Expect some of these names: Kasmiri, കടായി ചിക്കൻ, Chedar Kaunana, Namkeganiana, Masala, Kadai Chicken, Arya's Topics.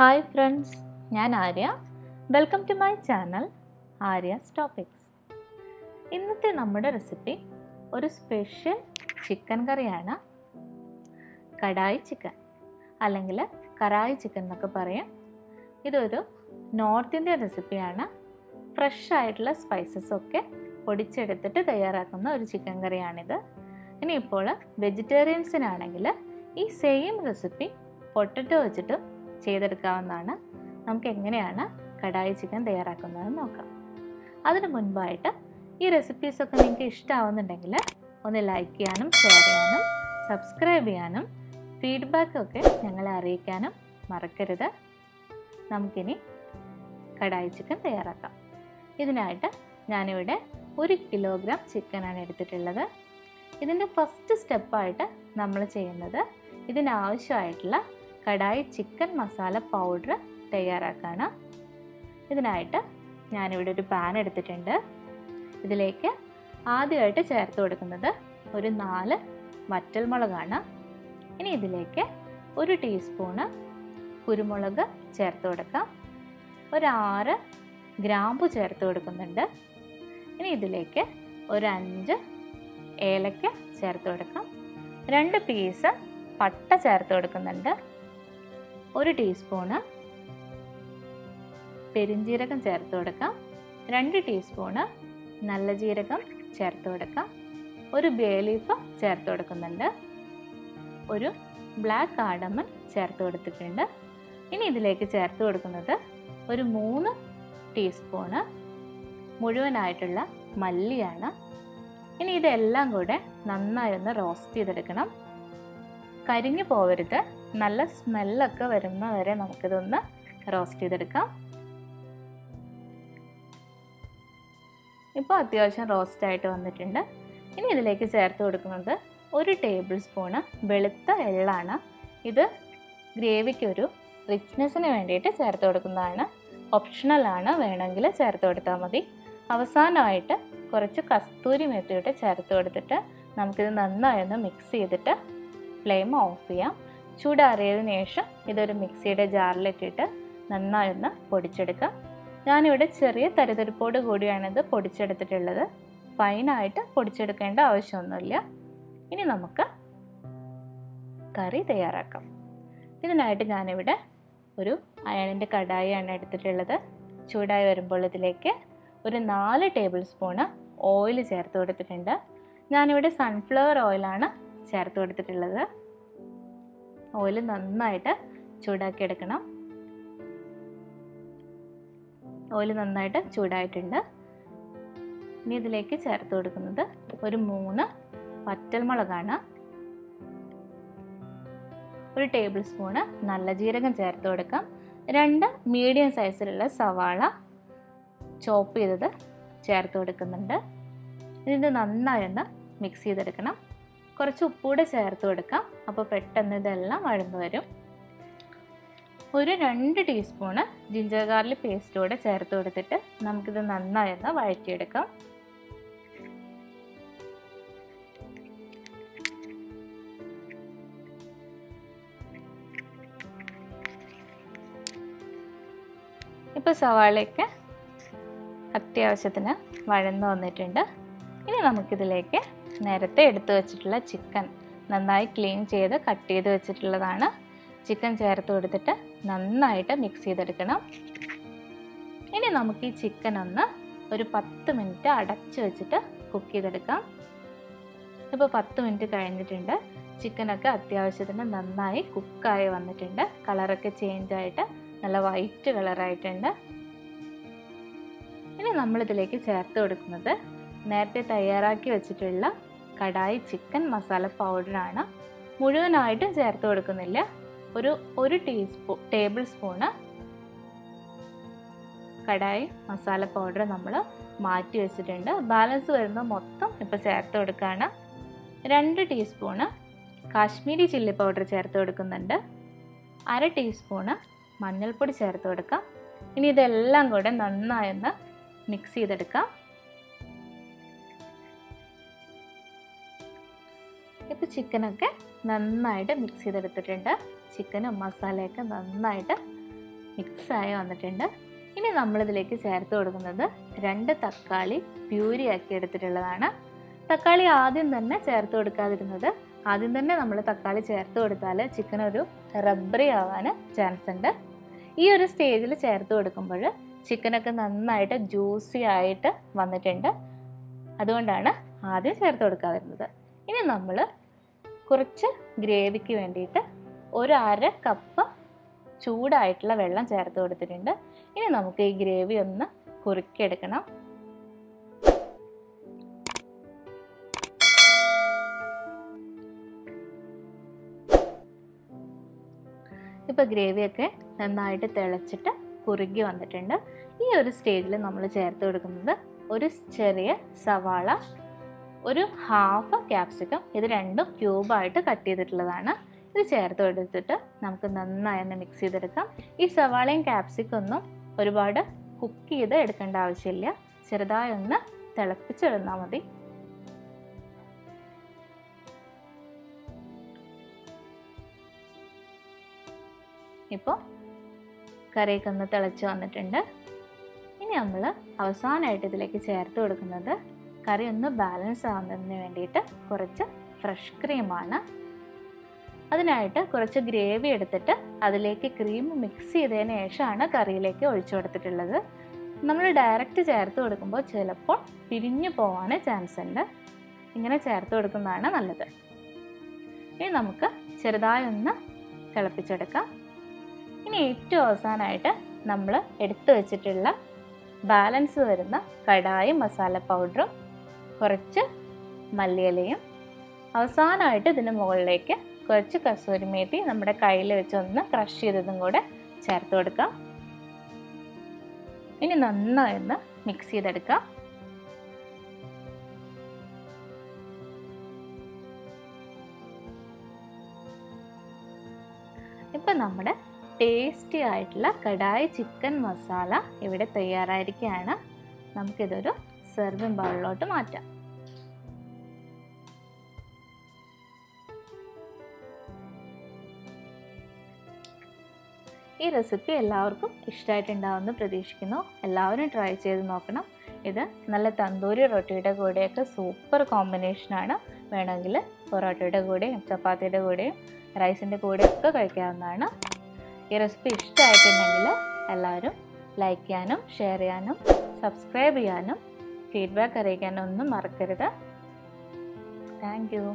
Hi friends, I am Arya. Welcome to my channel, Arya's Topics. In this recipe, a special chicken curry. Kadai chicken. Alangila Kadai chicken. This is a North Indian recipe. Fresh spices. Okay? Chicken curry. Now, vegetarians this same recipe, potato vegetable. Chedar Kaunana, Namkeganiana, Kadai Chicken, they are a Kananoka. Other Munbaita, e recipes of Kanikista on the Nagla, on the like yanum, share yanum, subscribe yanum, feedback okay, Nangala recanum, Marakarada, Namkini, Kadai Chicken, they are a Idinata, Nanivida, 1 kilogram chicken and edit the leather. Idin the first step paita, Namlache another, Idin Avashaitla. Kadai chicken masala powder tayyarakana idinayittu njan ivide oru pan edutittunde idilekku aadiyayitte ചേർത്ത് കൊടുക്കുന്നത് ഒരു 4 വറ്റൽ മുളകാണ് ഇനി ഇതിലേക്ക് 1 teaspoon കുരുമുളക് ചേർത്ത് കൊടുക്കാം ഒരു 6 ഗ്രാമ്പു ചേർത്ത് കൊടുക്കുന്നുണ്ട് ഇനി ഇതിലേക്ക് ഒരു 5 ഏലക്ക ചേർത്ത് കൊടുക്കാം 2 പീസ് പട്ട ചേർത്ത് കൊടുക്കുന്നുണ്ട് 1 teaspoon perinjeerakam ചേർത്ത് കൊടുക്കാം 2 teaspoon നല്ല ജീരകം ചേർത്ത് കൊടുക്കാം ഒരു ബേ ലീഫ് ചേർത്ത് കൊടുക്കുന്നുണ്ട് ഒരു ബ്ലാക്ക് cardamom ചേർത്ത് കൊടുത്തിട്ടുണ്ട് ഇനി ഇതിലേക്ക് ചേർത്ത് കൊടുക്കുന്നത് ഒരു 3 teaspoon മുഴുവനായിട്ടുള്ള മല്ലിയാണ് ഇനി ഇതെല്ലാം കൂടെ നന്നായി ഒന്ന് റോസ്റ്റ് ചെയ്തെടുക്കണം കരിഞ്ഞു പോവരുത് നല്ല സ്മെൽ ഒക്കെ വരുന്ന വരെ നമുക്ക് ഇതൊന്ന് റോസ്റ്റ് ചെയ്തെടുക്കാം ഇപ്പോൾ അത്യാവശ്യം റോസ്റ്റ് ആയിട്ട് വന്നിട്ടുണ്ട് ഇനി ഇതിലേക്ക് ചേർത്ത് കൊടുക്കുന്നത് 1 ടേബിൾ സ്പൂൺ വെളുത്ത എള്ളാണ് ഇത് ഗ്രേവിക്ക് ഒരു റിച്ച്നെസ്സിന് വേണ്ടിയിട്ട് ചേർത്ത് കൊടുക്കുന്നതാണ് ഓപ്ഷണൽ ആണ് വേണമെങ്കിൽ ചേർത്ത് കൊടുത്താൽ മതി അവസാനമായിട്ട് കുറച്ച് കസ്തൂരി മെത്തിയിട്ട് ചേർത്ത് കൊടുത്തിട്ട് നമുക്ക് ഇത് നന്നായി ഒന്ന് മിക്സ് ചെയ്തിട്ട് ഫ്ലെയിം ഓഫ് ചെയ്യാം ചൂടാറിയതിനു ശേഷം ഇതൊരു മിക്സിയുടെ ജാറിലിട്ടിട്ട് നന്നായി ഒന്ന് പൊടിച്ചെടുക്കാം ഞാൻ ഇവിടെ ചെറിയ തരിതരിപ്പോട് കൂടിയാണ് ഇത് പൊടിച്ചെടുത്തിട്ടുള്ളത് ഫൈൻ ആയിട്ട് പൊടിച്ചെടുക്കേണ്ട ആവശ്യമൊന്നുമില്ല ഇനി നമുക്ക് കറി തയ്യാറാക്കാം ഇതിനായിട്ട് ഞാൻ ഇവിടെ ഒരു അയണിന്റെ കടായിയാണ് എടുത്തിട്ടുള്ളത് ചൂടായി വരുമ്പോൾ ഇതിലേക്ക് ഒരു 4 ടേബിൾ സ്പൂൺ ഓയിൽ ചേർത്ത് കൊടുത്തിട്ടുണ്ട് ഞാൻ ഇവിടെ സൺഫ്ലവർ ഓയിലാണ് ചേർത്ത് കൊടുത്തിട്ടുള്ളത് ഓയിൽ നന്നായിട്ട് ചൂടാക്കി എടുക്കണം ഓയിൽ നന്നായിട്ട് ചൂടായിട്ടുണ്ട് ഇനി ഇതിലേക്ക് ചേർത്ത് കൊടുക്കുന്നത് ഒരു 3 വറ്റൽമുളകാണ് 1 ടേബിൾ സ്പൂൺ നല്ല ജീരകം ചേർത്ത് കൊടുക്കാം 2 മീഡിയം സൈസിലുള്ള സവാള ചോപ്പ് ചെയ്തത് ചേർത്ത് കൊടുക്കുന്നുണ്ട് ഇതിനെ നന്നായി ഒന്ന് മിക്സ് ചെയ്തെടുക്കണം കുറച്ച് ഉപ്പൂടെ ചേർത്ത് കൊടുക്കാം അപ്പോൾ പെട്ടെന്ന് ഇതെല്ലാം വഴന്നു വരും ഒരു 2 ടീസ്പൂൺ ജിഞ്ചർ ഗാർലിക് പേസ്റ്റ് കൂടെ ചേർത്ത് കൊടുത്തിട്ട് നമുക്ക് ഇത് നന്നായി ഒന്ന് വഴറ്റിയെടുക്കാം ഇപ്പോൾ സവാളയൊക്കെ അത്യാവശ്യത്തിന് വഴന്നു വന്നിട്ടുണ്ട് ഇനി നമുക്കിതിലേക്ക് നേരത്തെ എടുത്തു വെച്ചിട്ടുള്ള ചിക്കൻ നന്നായി ക്ലീൻ ചെയ്ത് കട്ട് ചെയ്ത് വെച്ചിട്ടുള്ളതാണ് ചിക്കൻ ചേർത്ത് കൊടുത്തിട്ട് നന്നായിട്ട് മിക്സ് ചെയ്തെടുക്കണം ഇനി നമുക്ക് ഈ ചിക്കൻ ഒന്ന് ഒരു 10 മിനിറ്റ് അടച്ചു വെച്ചിട്ട് കുക്ക് ചെയ്തെടുക്കാം ഇപ്പോൾ 10 മിനിറ്റ് കഴിഞ്ഞിട്ടുണ്ട് ചിക്കനൊക്കെ അത്യാവശ്യത്തിന് നന്നായി കുക്കായി വന്നിട്ടുണ്ട് കളറൊക്കെ ചേഞ്ച് ആയിട്ട് നല്ല വൈറ്റ് കളറായിട്ടുണ്ട് ഇനി നമ്മൾ ഇതിലേക്ക് ചേർത്ത് കൊടുക്കുന്നത് നേരത്തെ തയ്യാറാക്കി വെച്ചിട്ടുള്ള കടായി ചിക്കൻ മസാല പൗഡറാണ് മുഴുവനായിട്ടും ചേർത്ത് കൊടുക്കുന്നില്ല ഒരു 1 table spoon kadai masala powder നമ്മൾ മാറ്റി വെച്ചിട്ടുണ്ട് ബാലൻസ് വരുന്ന മൊത്തം ഇപ്പോൾ ചേർത്ത് കൊടുക്കുകയാണ് 2 ടീസ്പൂൺ കാശ്മീരി ചില്ലി പൗഡർ ചേർത്ത് കൊടുക്കുന്നുണ്ട് 1/2 ടീസ്പൂൺ മഞ്ഞൾപ്പൊടി ചേർത്ത് കൊടുക്കാം ഇനി ഇതെല്ലാം കൂടെ നന്നായി ഒന്ന് മിക്സ് ചെയ്തെടുക്കാം ഇപ്പോൾ ചിക്കനൊക്കെ നന്നായിട്ട് മിക്സ് ചെയ്തെടുത്തിട്ടുണ്ട് ചിക്കനും മസാലയൊക്കെ നന്നായിട്ട് mix ആയി വന്നിട്ടുണ്ട് ഇനി നമ്മൾ ഇതിലേക്ക് ചേർത്ത് കൊടുക്കുന്നത് രണ്ട് തക്കാളി പ്യൂരി ആക്കി എടുത്തിട്ടുള്ളതാണ് തക്കാളി ആദ്യം തന്നെ ചേർത്ത് കൊടുക്കാതിരുന്നത് ആദ്യം തന്നെ നമ്മൾ തക്കാളി ചേർത്ത് കൊടുത്താൽ ചിക്കൻ ഒരു റബ്ബറി ആവാൻ ചാൻസ് ഉണ്ട് ഈ ഒരു സ്റ്റേജിൽ ചേർത്ത് കൊടുക്കുമ്പോൾ ചിക്കൻ ഒക്കെ നന്നായിട്ട് ജ്യൂസി ആയിട്ട് വന്നിട്ടുണ്ട് അതുകൊണ്ടാണ് ആദ്യം ചേർത്ത് കൊടുക്കാതിരുന്നത് ഇനി നമ്മൾ കുറച്ച് ഗ്രേവിക്ക് വേണ്ടിയിട്ട് ഒരു അര കപ്പ് ചൂടായിട്ടുള്ള വെള്ളം ചേർത്ത് കൊടുത്തിട്ടുണ്ട് ഇനി നമുക്ക് ഈ ഗ്രേവി ഒന്ന് കുറുക്കി എടുക്കണം ഇപ്പോ ഗ്രേവി ഒക്കെ നന്നായിട്ട് തിളച്ചിട്ട് കുറുകി വന്നിട്ടുണ്ട് ഈ ഒരു സ്റ്റേജിൽ നമ്മൾ ചേർത്ത് കൊടുക്കുന്നത് ഒരു ചെറിയ സവാള ഒരു ഹാഫ് കാപ്സിക്കം ഇത് രണ്ടും ക്യൂബ് ആയിട്ട് കട്ട് ചെയ്തിട്ടുള്ളതാണ് ഇത് ചേർത്ത് കൊടുത്തിട്ട് നമുക്ക് നന്നായി ഒന്ന് മിക്സ് ചെയ്തെടുക്കാം ഈ സവാളയും കാപ്സിക്കം ഒന്നും ഒരുപാട് കുക്ക് ചെയ്ത് എടുക്കേണ്ട ആവശ്യമില്ല ചെറുതായി ഒന്ന് തിളപ്പിച്ചിരുന്നാൽ മതി ഇപ്പോൾ കറിയൊക്കെ ഒന്ന് തിളച്ച് വന്നിട്ടുണ്ട് ഇനി നമ്മൾ അവസാനമായിട്ട് ഇതിലേക്ക് ചേർത്ത് കൊടുക്കുന്നത് കറി ഒന്ന് ബാലൻസ് ആവുന്നതിന് വേണ്ടിയിട്ട് കുറച്ച് ഫ്രഷ് ക്രീമാണ് അതിനായിട്ട് കുറച്ച് ഗ്രേവി എടുത്തിട്ട് അതിലേക്ക് ക്രീം മിക്സ് ചെയ്തതിന് ശേഷമാണ് കറിയിലേക്ക് ഒഴിച്ചു കൊടുത്തിട്ടുള്ളത് നമ്മൾ ഡയറക്റ്റ് ചേർത്ത് കൊടുക്കുമ്പോൾ ചിലപ്പോൾ പിരിഞ്ഞു പോകാൻ ചാൻസ് ഉണ്ട് ഇങ്ങനെ ചേർത്ത് കൊടുക്കുന്നതാണ് നല്ലത് ഇനി നമുക്ക് ചെറുതായി ഒന്ന് തിളപ്പിച്ചെടുക്കാം ഇനി ഏറ്റവും അവസാനമായിട്ട് നമ്മൾ എടുത്തു വെച്ചിട്ടുള്ള ബാലൻസ് വരുന്ന കടായി മസാല പൗഡറും കുറച്ച് മല്ലിയിലയും അവസാനമായിട്ട് ഇതിന് മുകളിലേക്ക് കുറച്ച് കസൂരിമേത്തി നമ്മുടെ കയ്യിൽ വെച്ചൊന്ന് ക്രഷ് ചെയ്തതും കൂടെ ചേർത്ത് കൊടുക്കാം ഇനി നന്നായി ഒന്ന് മിക്സ് ചെയ്തെടുക്കാം ഇപ്പൊ നമ്മുടെ ടേസ്റ്റി ആയിട്ടുള്ള കടായി ചിക്കൻ മസാല ഇവിടെ തയ്യാറായിരിക്കുകയാണ് നമുക്കിതൊരു സെർവിംഗ് ബൗളിലോട്ട് മാറ്റാം ഈ റെസിപ്പി എല്ലാവർക്കും ഇഷ്ടമായിട്ടുണ്ടാവുമെന്ന് പ്രതീക്ഷിക്കുന്നു എല്ലാവരും ട്രൈ ചെയ്ത് നോക്കണം ഇത് നല്ല തന്തൂരി റൊട്ടിയുടെ കൂടെയൊക്കെ സൂപ്പർ കോമ്പിനേഷനാണ് വേണമെങ്കിൽ പൊറോട്ടയുടെ കൂടെയും ചപ്പാത്തിയുടെ കൂടെയും റൈസിൻ്റെ കൂടെയൊക്കെ കഴിക്കാവുന്നതാണ് ഈ റെസിപ്പി ഇഷ്ടമായിട്ടുണ്ടെങ്കിൽ എല്ലാവരും ലൈക്ക് ചെയ്യാനും ഷെയർ ചെയ്യാനും സബ്സ്ക്രൈബ് ചെയ്യാനും ഫീഡ്ബാക്ക് അറിയിക്കാനും ഒന്നും മറക്കരുത് താങ്ക് യു